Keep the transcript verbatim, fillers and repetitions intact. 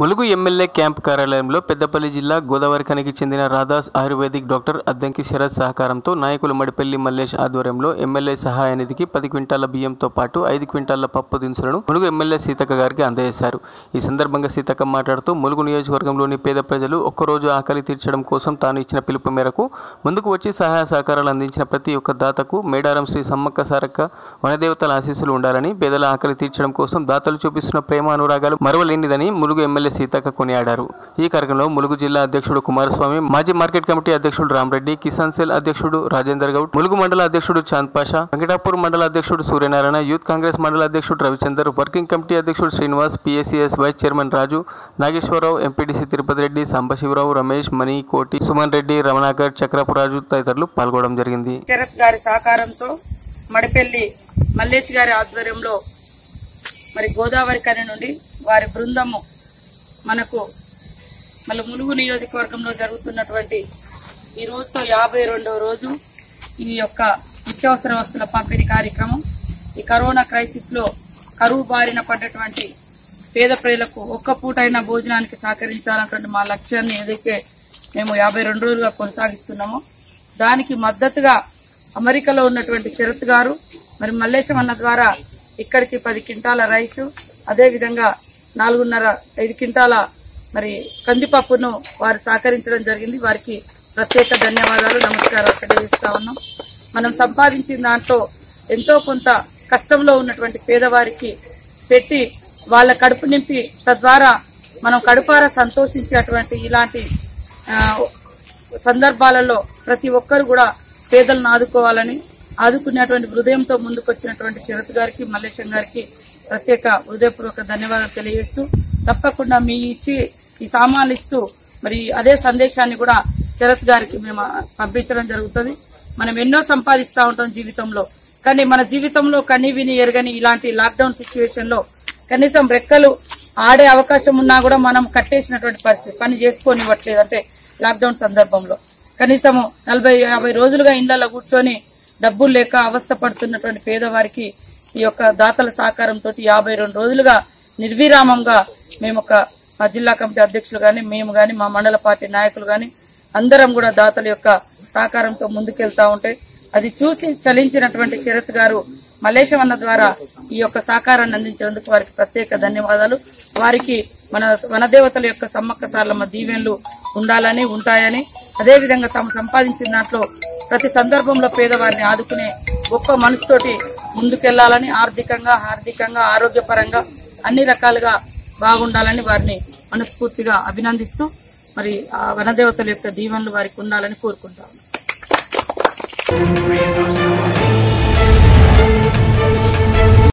Mulugu MLA camp కార్యాలయంలో పెద్దపల్లి జిల్లా గోదావరిఖనికి చెందిన రాధాస్ ఆయుర్వేదిక్ డాక్టర్ అద్దంకి శరత్ సహకారంతో నాయకులు మడిపల్లి మల్లేష్ ఆధ్వర్యంలో ఎమ్మెల్యే సహాయ నిధికి పది క్వింటాల బియ్యంతో పాటు ఐదు క్వింటాల పప్పు దినుసులను ములుగు ఎమ్మెల్యే సీతక్క గారికి అందజేశారు. ఈ సందర్భంగా సీతక్క మాట్లాడుతూ ములుగు నియోజకవర్గంలోని పేద ప్రజలు ఒక్కరోజు ఆకలి తీర్చడం కోసం తాను ఇచ్చిన పిలుపు మేరకు ముందుకు వచ్చి సహాయ సహకారాలు అందించిన ప్రతి ఒక్క దాతకు మేడారం శ్రీ సమ్మక్క సారక్క వనదేవతల ఆశీస్సులు ఉండాలని, పేదల ఆకలి తీర్చడం కోసం దాతలు చూపిస్తున్న ప్రేమ అనురాగాలు మరువలేనిదని ములుగు ఎమ్మెల్యే సీతక్క కొనియాడారు. ఈ కార్యక్రమంలో ములుగు జిల్లా అధ్యక్షుడు కుమారస్వామి, మాజీ మార్కెట్ కమిటీ అధ్యక్షుడు రామరెడ్డి, కిసాన్ సెల్ అధ్యక్షుడు రాజేందర్ గౌడ్, ములుగు మండల అధ్యక్షుడు చాంద్ పాషా, వెంకటాపూర్ మండల అధ్యక్షుడు సూర్యనారాయణ, యూత్ కాంగ్రెస్ మండల అధ్యక్షుడు రవిచందర్, వర్కింగ్ కమిటీ అధ్యక్షుడు Srinivas, PACS vice chairman Raju, Nageswara Rao, MPDC Tirupati Reddy, Sambasiva Rao, Ramesh, Mani, Koti, Suman Reddy, రమణాకర్, చక్రపురాజు తదితరులు పాల్గొనడం జరిగింది. శరత్ గారి సహకారంతో మడిపల్లి మల్లేష్ గారి ఆధ్వర్యంలో మరి గోదావరి కని నుండి వారి బృందము మనకు మళ్ళీ ములుగు నియోజకవర్గంలో జరుగుతున్నటువంటి ఈ రోజుతో యాభై రెండవ రోజు ఈ యొక్క నిత్యావసర వస్తువుల పంపిణీ కార్యక్రమం. ఈ కరోనా క్రైసిస్లో కరువు బారిన పడ్డటువంటి పేద ప్రజలకు ఒక్క పూటైన భోజనానికి సహకరించాలన్నటువంటి మా లక్ష్యాన్ని ఏదైతే మేము యాభై రెండు రోజులుగా కొనసాగిస్తున్నామో దానికి మద్దతుగా అమెరికాలో ఉన్నటువంటి శరత్ గారు మరి మల్లేశం అన్న ద్వారా ఇక్కడికి పది క్వింటాల రైసు, అదేవిధంగా నాలుగున్నర ఐదు క్వింటాల మరి కందిపప్పును వారు సహకరించడం జరిగింది. వారికి ప్రత్యేక ధన్యవాదాలు, నమస్కారాలు తెలియజేస్తా ఉన్నాం. మనం సంపాదించిన దాంట్లో ఎంతో కొంత కష్టంలో ఉన్నటువంటి పేదవారికి పెట్టి వాళ్ళ కడుపు నింపి తద్వారా మనం కడుపారా సంతోషించేటువంటి ఇలాంటి సందర్భాలలో ప్రతి ఒక్కరు కూడా పేదలను ఆదుకోవాలని ఆదుకునేటువంటి హృదయంతో ముందుకొచ్చినటువంటి శరత్ గారికి, మల్లేశం గారికి ప్రత్యేక హృదయపూర్వక ధన్యవాదాలు తెలియజేస్తూ తప్పకుండా మీ ఇచ్చి ఈ సామాన్లు ఇస్తూ మరి అదే సందేశాన్ని కూడా శరత్ గారికి మేము పంపించడం జరుగుతుంది. మనం ఎన్నో సంపాదిస్తూ ఉంటాం జీవితంలో, కానీ మన జీవితంలో కని విని ఎరగని ఇలాంటి లాక్డౌన్ సిచ్యువేషన్లో కనీసం రెక్కలు ఆడే అవకాశం ఉన్నా కూడా మనం కట్టేసినటువంటి పరిస్థితి, పని చేసుకోనివ్వట్లేదు. అంటే లాక్డౌన్ సందర్భంలో కనీసము నలభై యాభై రోజులుగా ఇళ్లలో కూర్చొని డబ్బులు లేక అవస్థ పడుతున్నటువంటి పేదవారికి ఈ యొక్క దాతల సహకారంతో యాభై రెండు రోజులుగా నిర్విరామంగా మేము ఒక మా జిల్లా కమిటీ అధ్యక్షులు కానీ మేము కానీ మా మండల పార్టీ నాయకులు కానీ అందరం కూడా దాతల యొక్క సహకారంతో ముందుకెళ్తా ఉంటే అది చూసి చలించినటువంటి శరత్ గారు మల్లేశం అన్న ద్వారా ఈ యొక్క సహకారాన్ని అందించేందుకు వారికి ప్రత్యేక ధన్యవాదాలు. వారికి మన వనదేవతల యొక్క సమ్మక్క సారలమ్మ దీవెనలు ఉండాలని ఉంటాయని, అదేవిధంగా తాము సంపాదించిన దాంట్లో ప్రతి సందర్భంలో పేదవారిని ఆదుకునే గొప్ప మనసుతోటి ముందుకెళ్లాలని, ఆర్థికంగా ఆర్థికంగా ఆరోగ్యపరంగా అన్ని రకాలుగా బాగుండాలని వారిని మనస్ఫూర్తిగా అభినందిస్తూ మరి వనదేవతల యొక్క దీవెనలు వారికి ఉండాలని కోరుకుంటాము.